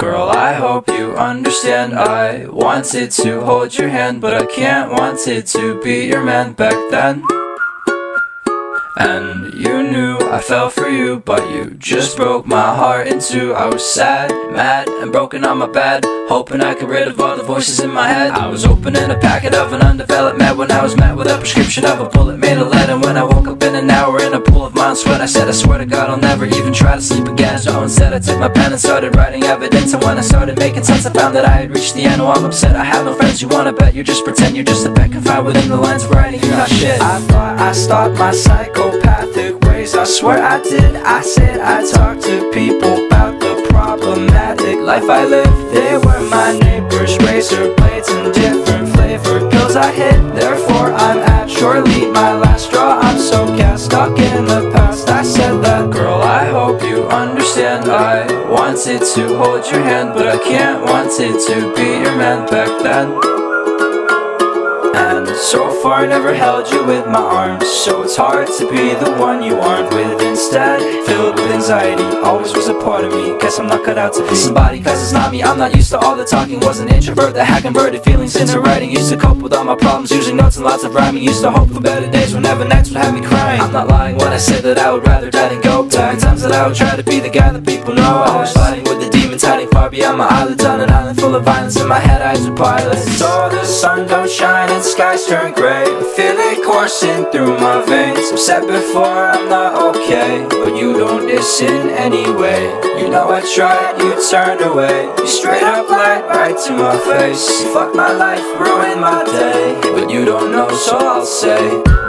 Girl, I hope you understand. I wanted to hold your hand, but I can't. Wanted to be your man back then, and you knew I fell for you, but you just broke my heart in two. I was sad, mad, and broken on my bed, hoping I could rid of all the voices in my head. I was opening a packet of an undeveloped med when I was met with a prescription of a bullet made of lead. And when I woke up in an hour in a pool of mind sweat, I said, I swear to God I'll never even try to sleep again. So instead I took my pen and started writing evidence. And when I started making sense, I found that I had reached the end. Oh, I'm upset, I have no friends. You wanna bet, you just pretend. You're just a pet confined within the lines of writing, you're not shit. I thought I stopped my psychopathic ways, I swear I did. I said I talked to people about the problematic life I lived. They were my neighbors, razor blades and different flavored pills I hid. Therefore I'm at surely my last straw. I'm so gassed, stuck in the past. I said that, girl, I hope you understand. I wanted to hold your hand, but I can't. Wanted to be your man back then, and so far I never held you with my arms. So it's hard to be the one you aren't with instead. Filled with anxiety, always was a part of me. Guess I'm not cut out to be somebody, cause it's not me. I'm not used to all the talking, was an introvert that had converted feelings into writing. Used to cope with all my problems using notes and lots of rhyming. Used to hope for better days whenever nights would have me crying. I'm not lying when I say that I would rather die than go back. Times that I would try to be the guy that people know. Always fighting with the demons hiding far beyond my eyelids. On an island full of violence, in my head eyes are pilots. So the sun don't shine, skies turn grey, I feel it coursing through my veins. I've said before I'm not okay, but you don't listen anyway. You know I tried, you turned away, you straight up lied right to my face. You fucked my life, ruined my day, but you don't know, so I'll say.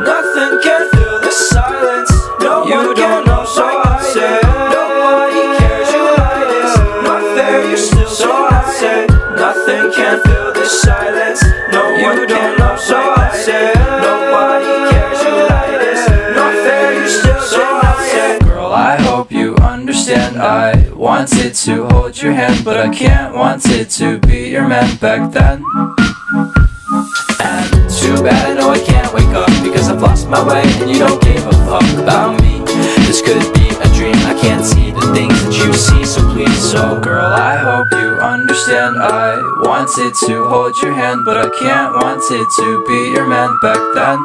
Nothing can fill the silence, no one can know, so I'll say. Nobody cares, you hide it, not fair, you're still so I'll say. Nothing can fill the silence, no one can. So I said, nobody cares, you like this. Not fair, you're still so I said. Girl, I hope you understand. I wanted to hold your hand, but I can't. Wanted to be your man back then, and too bad I know I can't wake up, because I've lost my way and you don't give a fuck about me. This could be a dream, I can't see the things that you see, so please. So girl, I hope you understand. I wanted to hold your hand, but I can't. Wanted to be your man back then,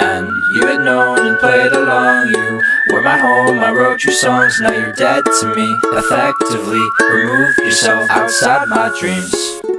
and you had known and played along. You were my home, I wrote your songs. Now you're dead to me, effectively removed yourself outside my dreams.